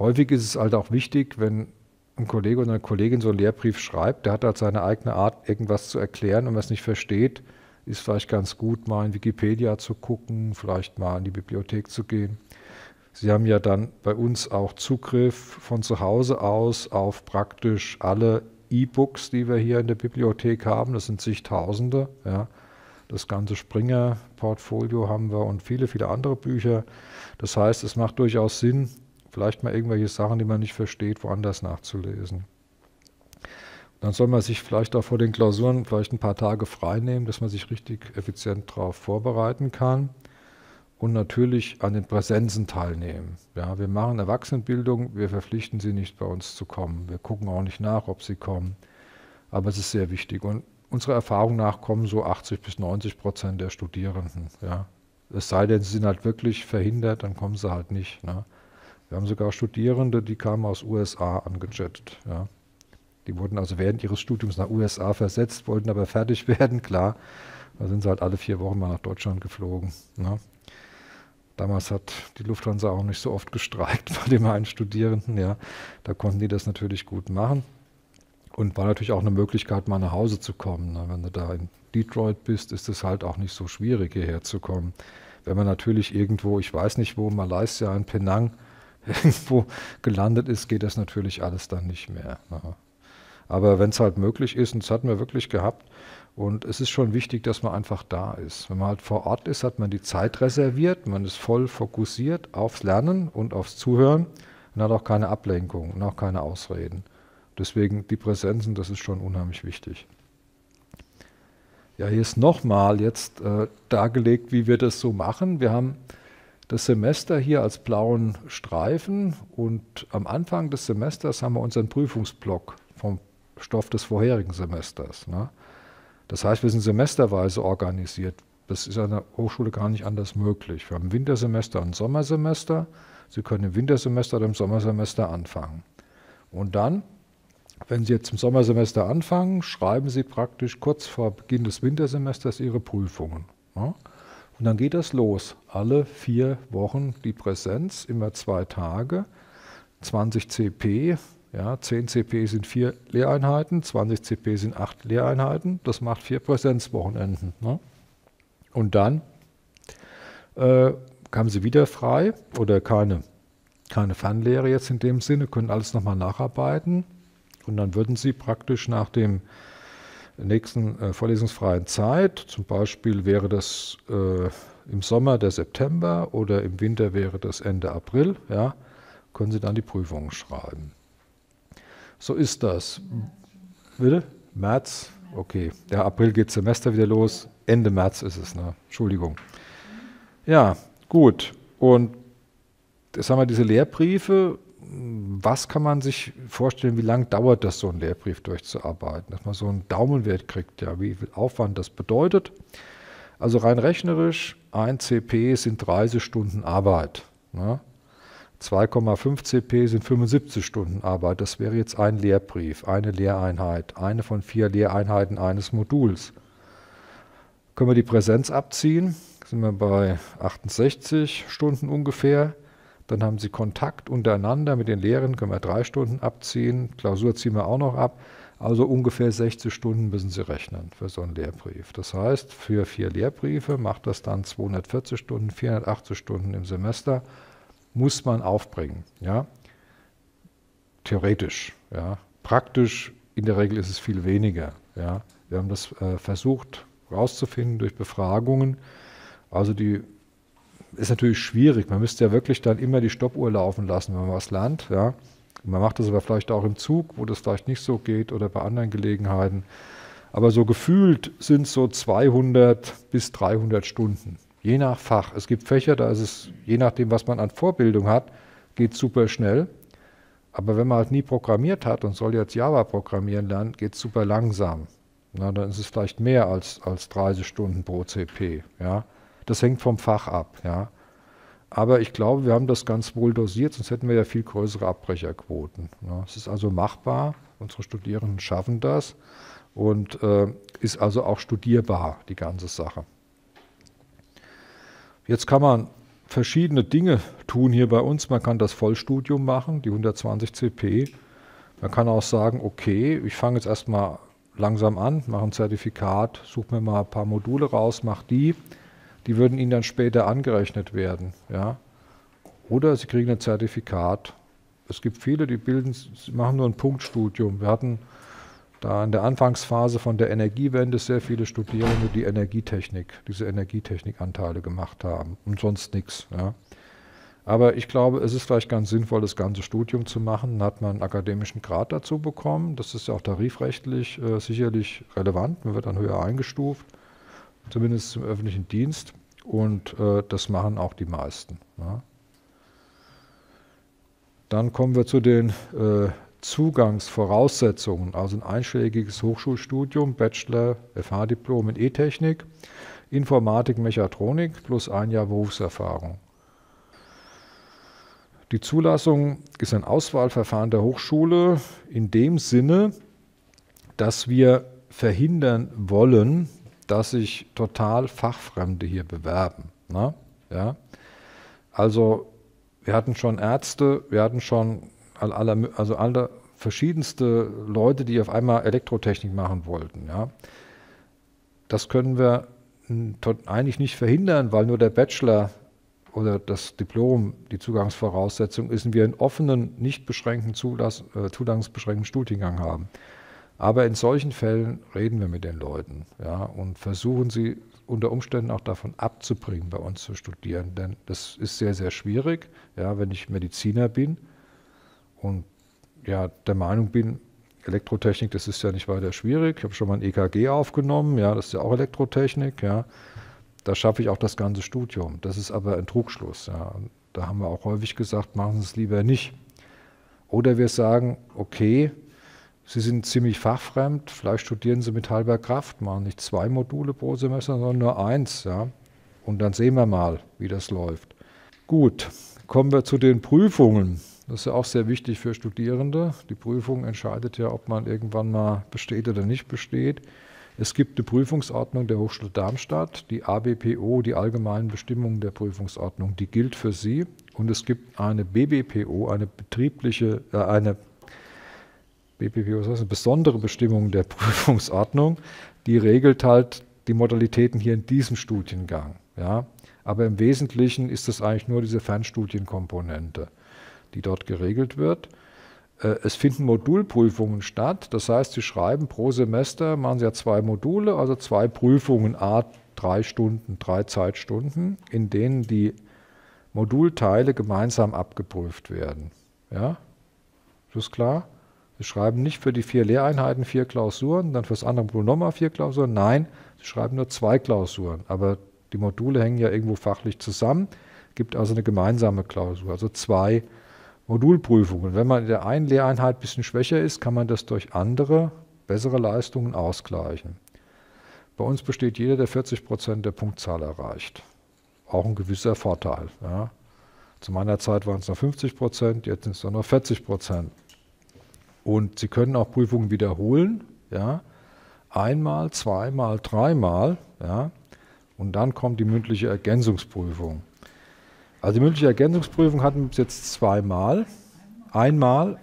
Häufig ist es halt auch wichtig, wenn ein Kollege oder eine Kollegin so einen Lehrbrief schreibt, der hat halt seine eigene Art, irgendwas zu erklären, und wenn man es nicht versteht, ist vielleicht ganz gut, mal in Wikipedia zu gucken, vielleicht mal in die Bibliothek zu gehen. Sie haben ja dann bei uns auch Zugriff von zu Hause aus auf praktisch alle E-Books, die wir hier in der Bibliothek haben. Das sind zigtausende. Ja. Das ganze Springer-Portfolio haben wir und viele, viele andere Bücher. Das heißt, es macht durchaus Sinn, vielleicht mal irgendwelche Sachen, die man nicht versteht, woanders nachzulesen. Dann soll man sich vielleicht auch vor den Klausuren vielleicht ein paar Tage frei nehmen, dass man sich richtig effizient darauf vorbereiten kann und natürlich an den Präsenzen teilnehmen. Ja, wir machen Erwachsenenbildung, wir verpflichten sie nicht, bei uns zu kommen. Wir gucken auch nicht nach, ob sie kommen, aber es ist sehr wichtig. Und unserer Erfahrung nach kommen so 80 bis 90% der Studierenden. Ja. Es sei denn, sie sind halt wirklich verhindert, dann kommen sie halt nicht. Ne. Wir haben sogar Studierende, die kamen aus USA angejettet. Ja. Die wurden also während ihres Studiums nach USA versetzt, wollten aber fertig werden, klar. Da sind sie halt alle 4 Wochen mal nach Deutschland geflogen. Ne? Damals hat die Lufthansa auch nicht so oft gestreikt bei dem einen Studierenden. Ja. Da konnten die das natürlich gut machen. Und war natürlich auch eine Möglichkeit, mal nach Hause zu kommen. Ne? Wenn du da in Detroit bist, ist es halt auch nicht so schwierig, hierher zu kommen. Wenn man natürlich irgendwo, ich weiß nicht wo, Malaysia, in Penang, irgendwo gelandet ist, geht das natürlich alles dann nicht mehr. Ne? Aber wenn es halt möglich ist, und das hatten wir wirklich gehabt, und es ist schon wichtig, dass man einfach da ist. Wenn man halt vor Ort ist, hat man die Zeit reserviert, man ist voll fokussiert aufs Lernen und aufs Zuhören und hat auch keine Ablenkung und auch keine Ausreden. Deswegen die Präsenzen, das ist schon unheimlich wichtig. Ja, hier ist nochmal jetzt dargelegt, wie wir das so machen. Wir haben das Semester hier als blauen Streifen und am Anfang des Semesters haben wir unseren Prüfungsblock vom Stoff des vorherigen Semesters. Ne? Das heißt, wir sind semesterweise organisiert. Das ist an der Hochschule gar nicht anders möglich. Wir haben Wintersemester und Sommersemester. Sie können im Wintersemester oder im Sommersemester anfangen. Und dann, wenn Sie jetzt im Sommersemester anfangen, schreiben Sie praktisch kurz vor Beginn des Wintersemesters Ihre Prüfungen. Ne? Und dann geht das los. Alle 4 Wochen die Präsenz, immer 2 Tage, 20 CP. Ja, 10 CP sind 4 Lehreinheiten, 20 CP sind 8 Lehreinheiten, das macht 4 Präsenzwochenenden. Ne? Und dann kamen sie wieder frei oder keine Fernlehre jetzt in dem Sinne, können alles nochmal nacharbeiten und dann würden sie praktisch nach dem nächsten vorlesungsfreien Zeit, zum Beispiel wäre das im Sommer der September oder im Winter wäre das Ende April, ja, können sie dann die Prüfungen schreiben. So ist das. Bitte? März? Okay. Ja, April geht Semester wieder los. Ende März ist es, ne? Entschuldigung. Ja, gut. Und jetzt haben wir diese Lehrbriefe. Was kann man sich vorstellen, wie lange dauert das, so einen Lehrbrief durchzuarbeiten? Dass man so einen Daumenwert kriegt, ja, wie viel Aufwand das bedeutet. Also rein rechnerisch, 1 CP sind 30 Stunden Arbeit. Ne? 2,5 CP sind 75 Stunden Arbeit. Das wäre jetzt ein Lehrbrief, eine Lehreinheit, eine von 4 Lehreinheiten eines Moduls. Können wir die Präsenz abziehen, sind wir bei 68 Stunden ungefähr. Dann haben Sie Kontakt untereinander mit den Lehrern, können wir 3 Stunden abziehen. Klausur ziehen wir auch noch ab. Also ungefähr 60 Stunden müssen Sie rechnen für so einen Lehrbrief. Das heißt, für 4 Lehrbriefe macht das dann 240 Stunden, 480 Stunden im Semester. Muss man aufbringen, ja, theoretisch, ja, praktisch in der Regel ist es viel weniger, ja, wir haben das versucht rauszufinden durch Befragungen, also die ist natürlich schwierig, man müsste ja wirklich dann immer die Stoppuhr laufen lassen, wenn man was lernt, ja, man macht das aber vielleicht auch im Zug, wo das vielleicht nicht so geht oder bei anderen Gelegenheiten, aber so gefühlt sind es so 200 bis 300 Stunden. Je nach Fach. Es gibt Fächer, da ist es, je nachdem, was man an Vorbildung hat, geht es super schnell. Aber wenn man halt nie programmiert hat und soll jetzt Java programmieren lernen, geht es super langsam. Na, dann ist es vielleicht mehr als 30 Stunden pro CP. Ja? Das hängt vom Fach ab. Ja? Aber ich glaube, wir haben das ganz wohl dosiert, sonst hätten wir ja viel größere Abbrecherquoten. Ne? Es ist also machbar, unsere Studierenden schaffen das und ist also auch studierbar, die ganze Sache. Jetzt kann man verschiedene Dinge tun hier bei uns. Man kann das Vollstudium machen, die 120 CP. Man kann auch sagen, okay, ich fange jetzt erstmal langsam an, mache ein Zertifikat, suche mir mal ein paar Module raus, mache die. Die würden Ihnen dann später angerechnet werden. Ja? Oder Sie kriegen ein Zertifikat. Es gibt viele, die machen nur ein Punktstudium. Wir hatten da in der Anfangsphase von der Energiewende sehr viele Studierende, die Energietechnikanteile gemacht haben und sonst nichts. Ja? Aber ich glaube, es ist vielleicht ganz sinnvoll, das ganze Studium zu machen. Dann hat man einen akademischen Grad dazu bekommen. Das ist ja auch tarifrechtlich sicherlich relevant. Man wird dann höher eingestuft, zumindest im öffentlichen Dienst, und das machen auch die meisten. Ja. Dann kommen wir zu den Zugangsvoraussetzungen, also ein einschlägiges Hochschulstudium, Bachelor, FH-Diplom in E-Technik, Informatik, Mechatronik plus ein Jahr Berufserfahrung. Die Zulassung ist ein Auswahlverfahren der Hochschule in dem Sinne, dass wir verhindern wollen, dass sich total Fachfremde hier bewerben. Ne? Ja? Also wir hatten schon Ärzte, wir hatten schon alle verschiedenste Leute, die auf einmal Elektrotechnik machen wollten. Ja? Das können wir eigentlich nicht verhindern, weil nur der Bachelor oder das Diplom die Zugangsvoraussetzung ist und wir einen offenen, nicht beschränkten zugangsbeschränkten Studiengang haben. Aber in solchen Fällen reden wir mit den Leuten, ja, und versuchen sie unter Umständen auch davon abzubringen, bei uns zu studieren. Denn das ist sehr, sehr schwierig, ja, wenn ich Mediziner bin und ja, der Meinung bin, Elektrotechnik, das ist ja nicht weiter schwierig. Ich habe schon mal ein EKG aufgenommen, ja, das ist ja auch Elektrotechnik. Ja. Da schaffe ich auch das ganze Studium. Das ist aber ein Trugschluss. Ja. Da haben wir auch häufig gesagt, machen Sie es lieber nicht. Oder wir sagen, okay, Sie sind ziemlich fachfremd, vielleicht studieren Sie mit halber Kraft, machen nicht 2 Module pro Semester, sondern nur 1. Ja? Und dann sehen wir mal, wie das läuft. Gut, kommen wir zu den Prüfungen. Das ist ja auch sehr wichtig für Studierende. Die Prüfung entscheidet ja, ob man irgendwann mal besteht oder nicht besteht. Es gibt eine Prüfungsordnung der Hochschule Darmstadt, die ABPO, die allgemeinen Bestimmungen der Prüfungsordnung, die gilt für Sie. Und es gibt eine BBPO, eine besondere Bestimmung der Prüfungsordnung, die regelt halt die Modalitäten hier in diesem Studiengang. Ja? Aber im Wesentlichen ist es eigentlich nur diese Fernstudienkomponente, die dort geregelt wird. Es finden Modulprüfungen statt, das heißt, Sie schreiben pro Semester, machen Sie ja 2 Module, also 2 Prüfungen, à 3 Stunden, 3 Zeitstunden, in denen die Modulteile gemeinsam abgeprüft werden. Ja? Ist das klar? Sie schreiben nicht für die 4 Lehreinheiten 4 Klausuren, dann fürs andere Modul nochmal 4 Klausuren. Nein, Sie schreiben nur 2 Klausuren. Aber die Module hängen ja irgendwo fachlich zusammen. Gibt also eine gemeinsame Klausur, also 2 Modulprüfungen. Wenn man in der einen Lehreinheit ein bisschen schwächer ist, kann man das durch andere, bessere Leistungen ausgleichen. Bei uns besteht jeder, der 40% der Punktzahl erreicht. Auch ein gewisser Vorteil. Ja. Zu meiner Zeit waren es noch 50%, jetzt sind es nur noch 40%. Und Sie können auch Prüfungen wiederholen, ja, einmal, zweimal, dreimal, ja, und dann kommt die mündliche Ergänzungsprüfung. Also die mündliche Ergänzungsprüfung hatten wir bis jetzt zweimal. Einmal,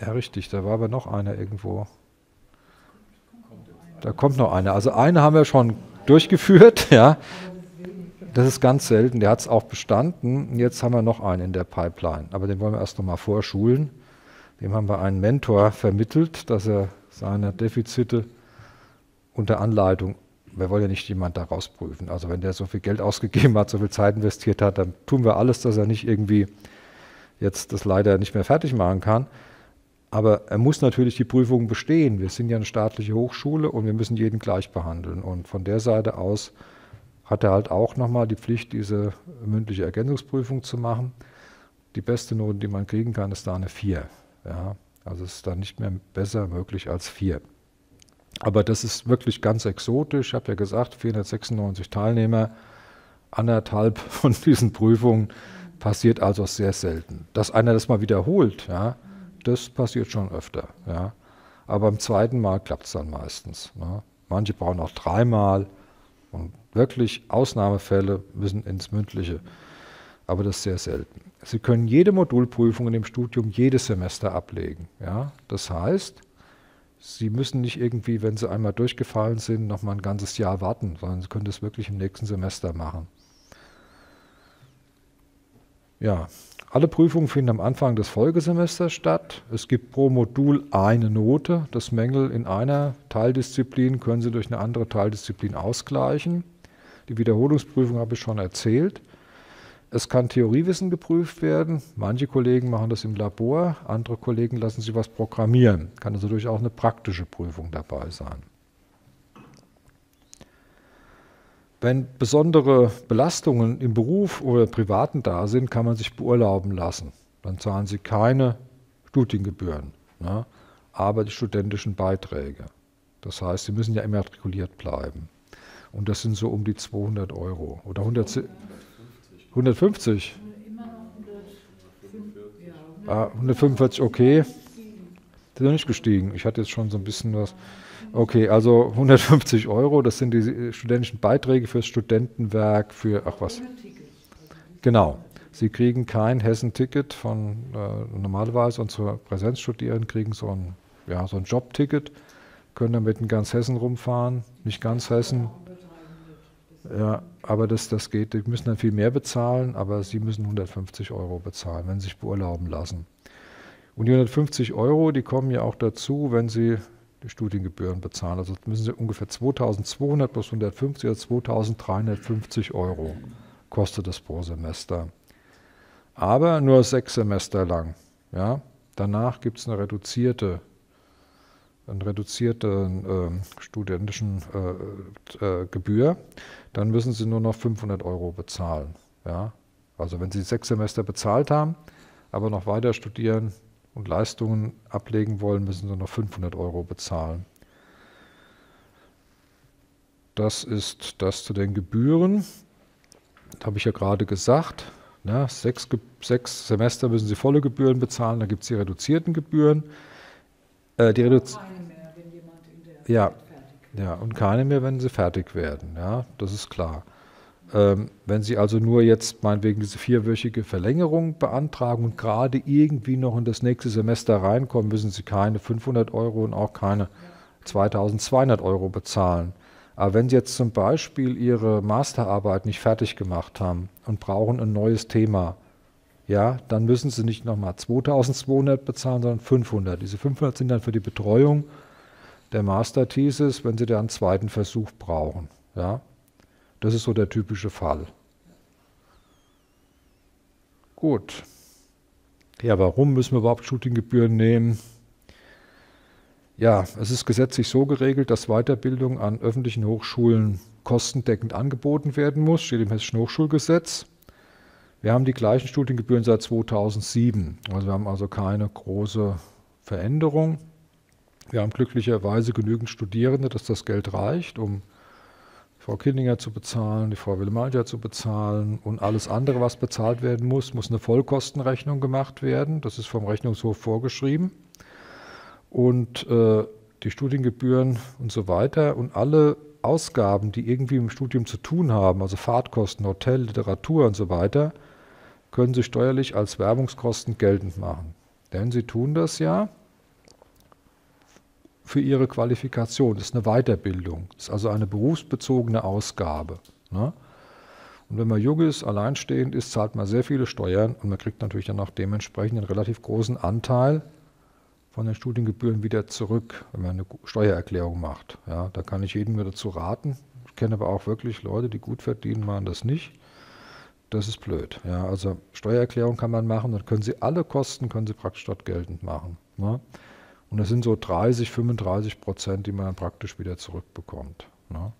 ja richtig, da war aber noch einer irgendwo. Da kommt noch einer, also eine haben wir schon durchgeführt, ja. Das ist ganz selten, der hat es auch bestanden. Jetzt haben wir noch einen in der Pipeline, aber den wollen wir erst noch mal vorschulen. Dem haben wir einen Mentor vermittelt, dass er seine Defizite unter Anleitung, wir wollen ja nicht jemanden daraus prüfen, also wenn der so viel Geld ausgegeben hat, so viel Zeit investiert hat, dann tun wir alles, dass er nicht irgendwie jetzt das leider nicht mehr fertig machen kann. Aber er muss natürlich die Prüfungen bestehen. Wir sind ja eine staatliche Hochschule und wir müssen jeden gleich behandeln. Und von der Seite aus hat er halt auch nochmal die Pflicht, diese mündliche Ergänzungsprüfung zu machen. Die beste Note, die man kriegen kann, ist da eine 4. Ja, also es ist dann nicht mehr besser möglich als 4. Aber das ist wirklich ganz exotisch. Ich habe ja gesagt, 496 Teilnehmer, 1,5 von diesen Prüfungen, passiert also sehr selten. Dass einer das mal wiederholt, ja, das passiert schon öfter. Ja. Aber am zweiten Mal klappt es dann meistens. Ne. Manche brauchen auch dreimal und wirklich Ausnahmefälle müssen ins Mündliche. Aber das ist sehr selten. Sie können jede Modulprüfung in dem Studium jedes Semester ablegen. Ja. Das heißt, Sie müssen nicht irgendwie, wenn Sie einmal durchgefallen sind, nochmal ein ganzes Jahr warten, sondern Sie können das wirklich im nächsten Semester machen. Ja, alle Prüfungen finden am Anfang des Folgesemesters statt. Es gibt pro Modul eine Note. Das Mängel in einer Teildisziplin können Sie durch eine andere Teildisziplin ausgleichen. Die Wiederholungsprüfung habe ich schon erzählt. Es kann Theoriewissen geprüft werden. Manche Kollegen machen das im Labor, andere Kollegen lassen sich was programmieren. Kann also durchaus eine praktische Prüfung dabei sein. Wenn besondere Belastungen im Beruf oder Privaten da sind, kann man sich beurlauben lassen. Dann zahlen Sie keine Studiengebühren, ne, aber die studentischen Beiträge. Das heißt, Sie müssen ja immatrikuliert bleiben. Und das sind so um die 200 € oder 110. 150? Immer noch 145. Ah, 145, okay. Das ist noch nicht gestiegen. Ich hatte jetzt schon so ein bisschen was. Okay, also 150 €, das sind die studentischen Beiträge fürs Studentenwerk, für, ach was. Genau. Sie kriegen kein Hessenticket von, normalerweise unsere Präsenzstudierenden kriegen so ein, ja, so ein Jobticket, können damit in ganz Hessen rumfahren, nicht ganz Hessen. Ja, aber das geht, die müssen dann viel mehr bezahlen, aber sie müssen 150 € bezahlen, wenn sie sich beurlauben lassen. Und die 150 €, die kommen ja auch dazu, wenn sie die Studiengebühren bezahlen. Also müssen sie ungefähr 2.200 plus 150 oder 2.350 € kostet das pro Semester. Aber nur 6 Semester lang. Ja? Danach gibt es eine reduzierte studentischen Gebühr, dann müssen Sie nur noch 500 € bezahlen. Ja? Also wenn Sie 6 Semester bezahlt haben, aber noch weiter studieren und Leistungen ablegen wollen, müssen Sie noch 500 € bezahlen. Das ist das zu den Gebühren. Das habe ich ja gerade gesagt. Ne? 6 Semester müssen Sie volle Gebühren bezahlen, dann gibt es die reduzierten Gebühren. Die und keine mehr, wenn sie fertig werden. Ja, das ist klar. Wenn Sie also nur jetzt meinetwegen diese 4-wöchige Verlängerung beantragen und gerade irgendwie noch in das nächste Semester reinkommen, müssen Sie keine 500 € und auch keine 2.200 € bezahlen. Aber wenn Sie jetzt zum Beispiel Ihre Masterarbeit nicht fertig gemacht haben und brauchen ein neues Thema, ja, dann müssen Sie nicht nochmal 2.200 € bezahlen, sondern 500 €. Diese 500 € sind dann für die Betreuung der Master-Thesis, wenn Sie da einen zweiten Versuch brauchen. Ja, das ist so der typische Fall. Gut. Ja, warum müssen wir überhaupt Studiengebühren nehmen? Ja, es ist gesetzlich so geregelt, dass Weiterbildung an öffentlichen Hochschulen kostendeckend angeboten werden muss, steht im Hessischen Hochschulgesetz. Wir haben die gleichen Studiengebühren seit 2007, also wir haben also keine große Veränderung. Wir haben glücklicherweise genügend Studierende, dass das Geld reicht, um Frau Kieninger zu bezahlen, die Frau Wille-Malcher zu bezahlen und alles andere, was bezahlt werden muss eine Vollkostenrechnung gemacht werden. Das ist vom Rechnungshof vorgeschrieben. Und die Studiengebühren und so weiter und alle Ausgaben, die irgendwie mit dem Studium zu tun haben, also Fahrtkosten, Hotel, Literatur und so weiter, können Sie steuerlich als Werbungskosten geltend machen. Denn Sie tun das ja für Ihre Qualifikation. Das ist eine Weiterbildung. Das ist also eine berufsbezogene Ausgabe. Ne? Und wenn man jung ist, alleinstehend ist, zahlt man sehr viele Steuern und man kriegt natürlich dann auch dementsprechend einen relativ großen Anteil von den Studiengebühren wieder zurück, wenn man eine Steuererklärung macht. Ja, da kann ich jedem nur dazu raten. Ich kenne aber auch wirklich Leute, die gut verdienen, machen das nicht. Das ist blöd. Ja, also Steuererklärung kann man machen, dann können Sie alle Kosten, können Sie praktisch dort geltend machen. Ne? Und das sind so 30–35 %, die man dann praktisch wieder zurückbekommt. Ne?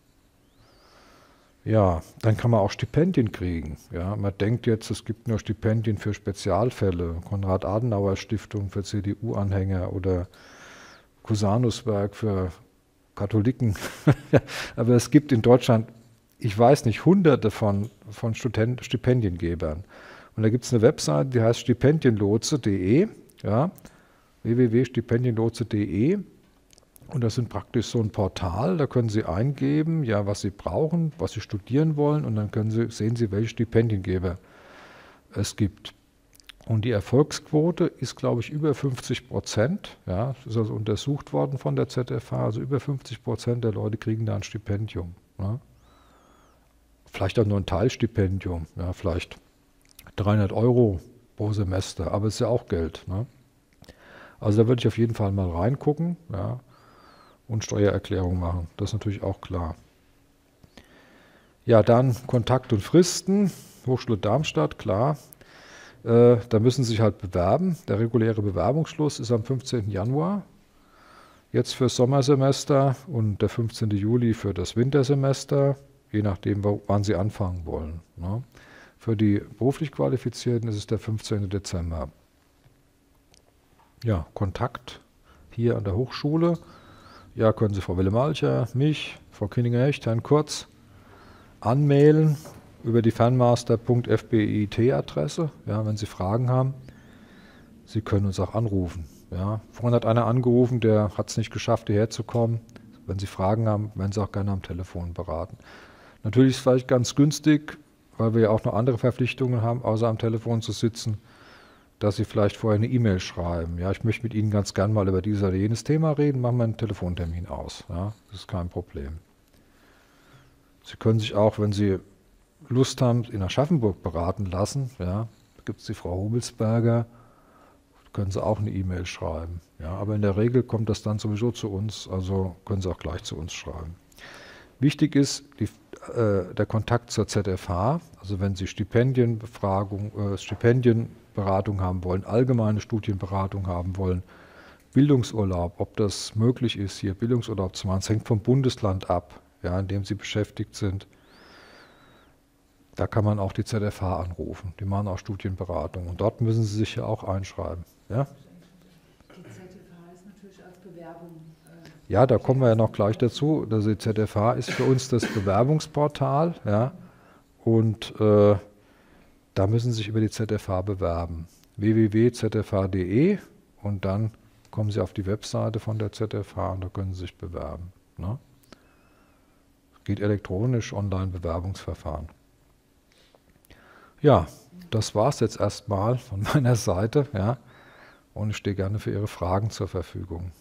Ja, dann kann man auch Stipendien kriegen. Ja, man denkt jetzt, es gibt nur Stipendien für Spezialfälle, Konrad-Adenauer-Stiftung für CDU-Anhänger oder Cusanuswerk für Katholiken, aber es gibt in Deutschland, ich weiß nicht, hunderte von Stipendiengebern. Und da gibt es eine Webseite, die heißt stipendienlotse.de, ja, www.stipendienlotse.de. Und das sind praktisch so ein Portal, da können Sie eingeben, ja, was Sie brauchen, was Sie studieren wollen, und dann können Sie, sehen Sie, welche Stipendiengeber es gibt. Und die Erfolgsquote ist, glaube ich, über 50%. Ja, das ist also untersucht worden von der ZFH, also über 50% der Leute kriegen da ein Stipendium. Ja. Vielleicht auch nur ein Teilstipendium, ja, vielleicht 300 € pro Semester, aber es ist ja auch Geld. Ne? Also da würde ich auf jeden Fall mal reingucken, ja, und Steuererklärung machen, das ist natürlich auch klar. Ja, dann Kontakt und Fristen, Hochschule Darmstadt, klar. Da müssen Sie sich halt bewerben. Der reguläre Bewerbungsschluss ist am 15. Januar, jetzt fürs Sommersemester, und der 15. Juli für das Wintersemester, je nachdem, wann Sie anfangen wollen. Ne? Für die beruflich Qualifizierten ist es der 15. Dezember. Ja, Kontakt hier an der Hochschule. Ja, können Sie Frau Wille-Malcher, mich, Frau Kieninger-Hecht, Herrn Kurz anmailen über die fernmaster.fbeit@h-da.de-Adresse, ja, wenn Sie Fragen haben. Sie können uns auch anrufen. Ja. Vorhin hat einer angerufen, der hat es nicht geschafft, hierher zu kommen. Wenn Sie Fragen haben, werden Sie auch gerne am Telefon beraten. Natürlich ist es vielleicht ganz günstig, weil wir ja auch noch andere Verpflichtungen haben, außer am Telefon zu sitzen, dass Sie vielleicht vorher eine E-Mail schreiben. Ja, ich möchte mit Ihnen ganz gern mal über dieses oder jenes Thema reden, machen wir einen Telefontermin aus. Ja, das ist kein Problem. Sie können sich auch, wenn Sie Lust haben, in Aschaffenburg beraten lassen, ja, da gibt es die Frau Hubelsberger, können Sie auch eine E-Mail schreiben. Ja, aber in der Regel kommt das dann sowieso zu uns, also können Sie auch gleich zu uns schreiben. Wichtig ist der Kontakt zur ZFH, also wenn Sie Stipendienberatung haben wollen, allgemeine Studienberatung haben wollen, Bildungsurlaub, ob das möglich ist, hier Bildungsurlaub zu machen, das hängt vom Bundesland ab, ja, in dem Sie beschäftigt sind. Da kann man auch die ZFH anrufen, die machen auch Studienberatung, und dort müssen Sie sich ja auch einschreiben. Ja? Die ZFH ist natürlich als Bewerbung. Ja, da kommen wir ja noch gleich dazu. Also die ZFH ist für uns das Bewerbungsportal, ja, und da müssen Sie sich über die ZFH bewerben. www.zfh.de, und dann kommen Sie auf die Webseite von der ZFH und da können Sie sich bewerben. Ne? Geht elektronisch, Online-Bewerbungsverfahren. Ja, das war es jetzt erstmal von meiner Seite, ja, und ich stehe gerne für Ihre Fragen zur Verfügung.